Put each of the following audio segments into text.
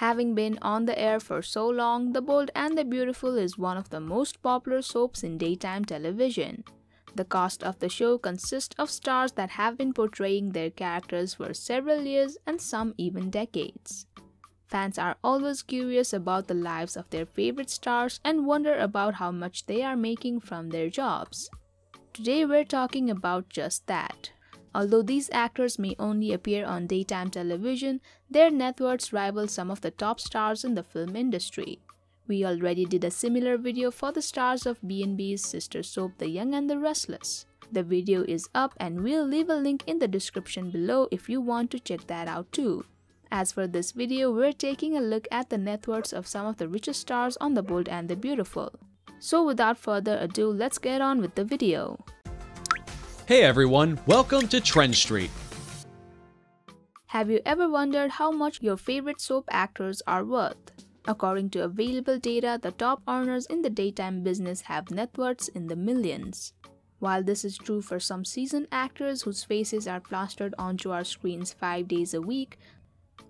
Having been on the air for so long, The Bold and the Beautiful is one of the most popular soaps in daytime television. The cast of the show consists of stars that have been portraying their characters for several years and some even decades. Fans are always curious about the lives of their favorite stars and wonder about how much they are making from their jobs. Today we're talking about just that. Although these actors may only appear on daytime television, their net worths rival some of the top stars in the film industry. We already did a similar video for the stars of B&B's sister soap The Young and the Restless. The video is up and we'll leave a link in the description below if you want to check that out too. As for this video, we're taking a look at the net worths of some of the richest stars on The Bold and the Beautiful. So without further ado, let's get on with the video. Hey everyone, welcome to Trend Street. Have you ever wondered how much your favorite soap actors are worth? According to available data, the top earners in the daytime business have net worths in the millions. While this is true for some seasoned actors whose faces are plastered onto our screens 5 days a week,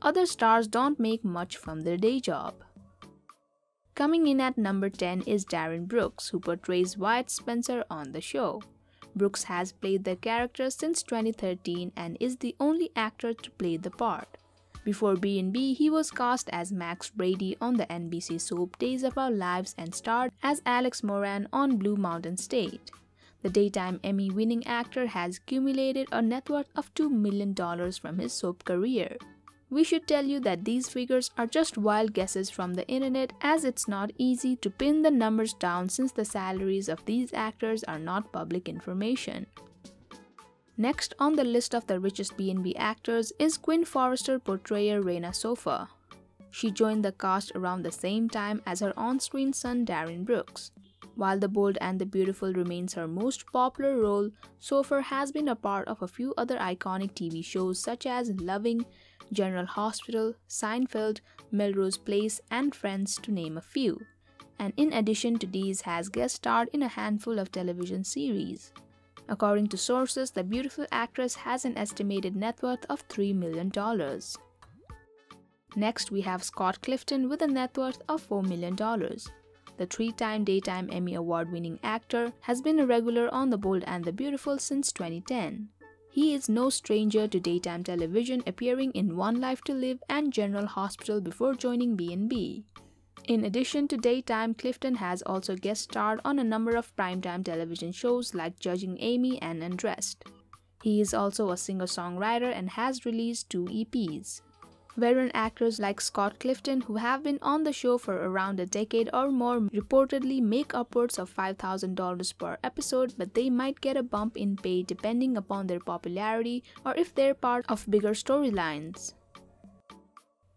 other stars don't make much from their day job. Coming in at number 10 is Darin Brooks, who portrays Wyatt Spencer on the show. Brooks has played the character since 2013 and is the only actor to play the part. Before B&B, he was cast as Max Brady on the NBC soap Days of Our Lives and starred as Alex Moran on Blue Mountain State. The daytime Emmy-winning actor has accumulated a net worth of $2 million from his soap career. We should tell you that these figures are just wild guesses from the internet, as it's not easy to pin the numbers down since the salaries of these actors are not public information. Next on the list of the richest B&B actors is Quinn Forrester portrayer Rena Sofer. She joined the cast around the same time as her on-screen son Darin Brooks. While The Bold and the Beautiful remains her most popular role, Sofer has been a part of a few other iconic TV shows such as Loving, General Hospital, Seinfeld, Melrose Place, and Friends, to name a few. And in addition to these, has guest starred in a handful of television series. According to sources, the beautiful actress has an estimated net worth of $3 million. Next, we have Scott Clifton with a net worth of $4 million. The three-time daytime Emmy Award-winning actor has been a regular on The Bold and the Beautiful since 2010. He is no stranger to daytime television, appearing in One Life to Live and General Hospital before joining B&B. In addition to daytime, Clifton has also guest starred on a number of primetime television shows like Judging Amy and Undressed. He is also a singer-songwriter and has released 2 EPs. Veteran actors like Scott Clifton, who have been on the show for around a decade or more, reportedly make upwards of $5,000 per episode, but they might get a bump in pay depending upon their popularity or if they're part of bigger storylines.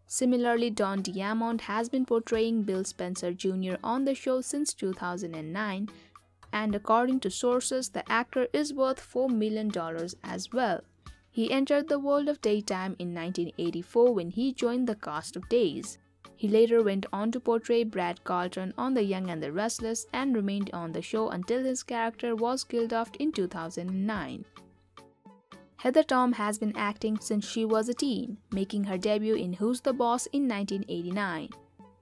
Similarly, Don Diamont has been portraying Bill Spencer Jr. on the show since 2009, and according to sources, the actor is worth $4 million as well. He entered the world of daytime in 1984 when he joined the cast of Days. He later went on to portray Brad Carlton on The Young and the Restless and remained on the show until his character was killed off in 2009. Heather Tom has been acting since she was a teen, making her debut in Who's the Boss in 1989.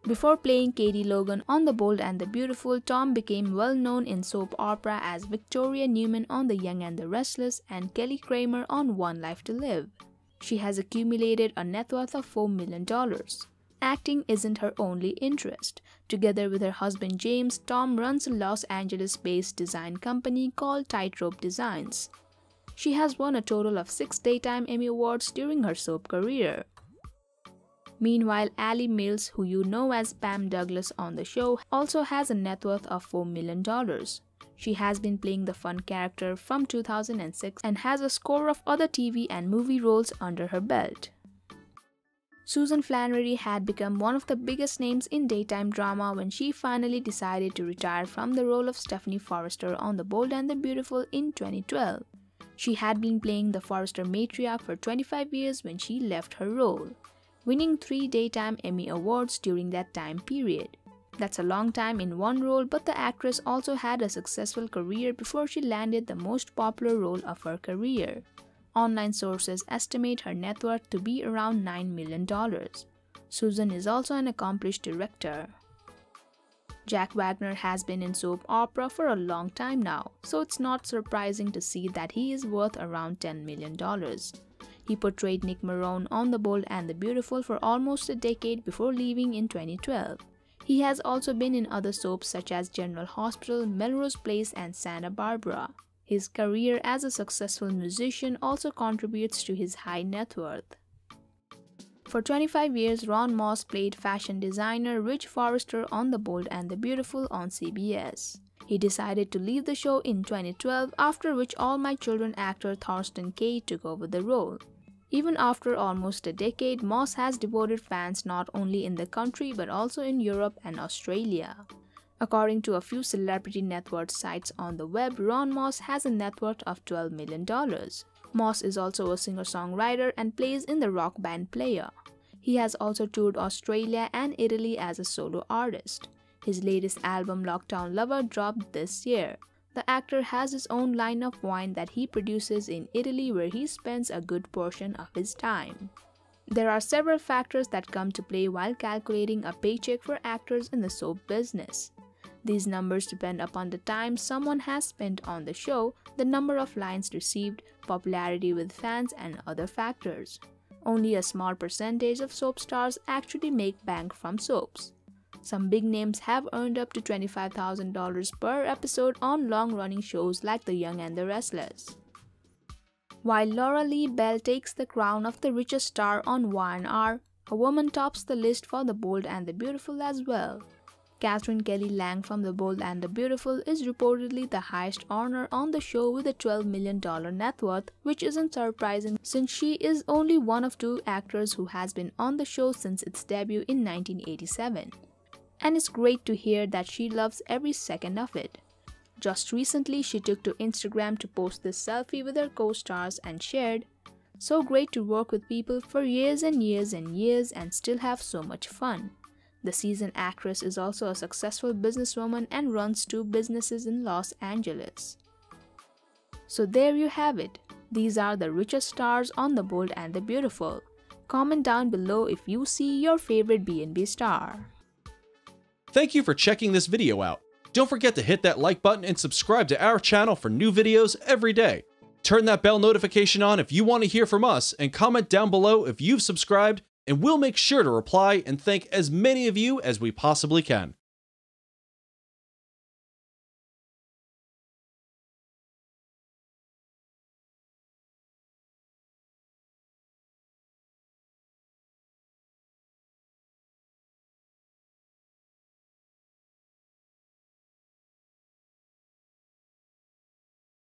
Before playing Katie Logan on The Bold and the Beautiful, Tom became well known in soap opera as Victoria Newman on The Young and the Restless and Kelly Kramer on One Life to Live. She has accumulated a net worth of $4 million. Acting isn't her only interest. Together with her husband James, Tom runs a Los Angeles-based design company called Tightrope Designs. She has won a total of 6 daytime Emmy Awards during her soap career. Meanwhile, Alley Mills, who you know as Pam Douglas on the show, also has a net worth of $4 million. She has been playing the fun character from 2006 and has a score of other TV and movie roles under her belt. Susan Flannery had become one of the biggest names in daytime drama when she finally decided to retire from the role of Stephanie Forrester on The Bold and the Beautiful in 2012. She had been playing the Forrester matriarch for 25 years when she left her role, winning 3 daytime Emmy Awards during that time period. That's a long time in one role, but the actress also had a successful career before she landed the most popular role of her career. Online sources estimate her net worth to be around $9 million. Susan is also an accomplished director. Jack Wagner has been in soap opera for a long time now, so it's not surprising to see that he is worth around $10 million. He portrayed Nick Marone on The Bold and the Beautiful for almost a decade before leaving in 2012. He has also been in other soaps such as General Hospital, Melrose Place, and Santa Barbara. His career as a successful musician also contributes to his high net worth. For 25 years, Ronn Moss played fashion designer Rich Forrester on The Bold and the Beautiful on CBS. He decided to leave the show in 2012, after which All My Children actor Thorsten Kay took over the role. Even after almost a decade, Moss has devoted fans not only in the country but also in Europe and Australia. According to a few celebrity net worth sites on the web, Ronn Moss has a net worth of $12 million. Moss is also a singer-songwriter and plays in the rock band Player. He has also toured Australia and Italy as a solo artist. His latest album, Lockdown Lover, dropped this year. The actor has his own line of wine that he produces in Italy, where he spends a good portion of his time. There are several factors that come to play while calculating a paycheck for actors in the soap business. These numbers depend upon the time someone has spent on the show, the number of lines received, popularity with fans, and other factors. Only a small percentage of soap stars actually make bank from soaps. Some big names have earned up to $25,000 per episode on long-running shows like The Young and the Restless. While Laura Lee Bell takes the crown of the richest star on Y&R, a woman tops the list for The Bold and the Beautiful as well. Catherine Kelly Lang from The Bold and the Beautiful is reportedly the highest earner on the show with a $12 million net worth, which isn't surprising since she is only one of two actors who has been on the show since its debut in 1987. And it's great to hear that she loves every second of it. Just recently, she took to Instagram to post this selfie with her co-stars and shared, "So great to work with people for years and years and years and still have so much fun." The seasoned actress is also a successful businesswoman and runs two businesses in Los Angeles. So there you have it. These are the richest stars on The Bold and the Beautiful. Comment down below if you see your favorite B&B star. Thank you for checking this video out. Don't forget to hit that like button and subscribe to our channel for new videos every day. Turn that bell notification on if you want to hear from us, and comment down below if you've subscribed, and we'll make sure to reply and thank as many of you as we possibly can.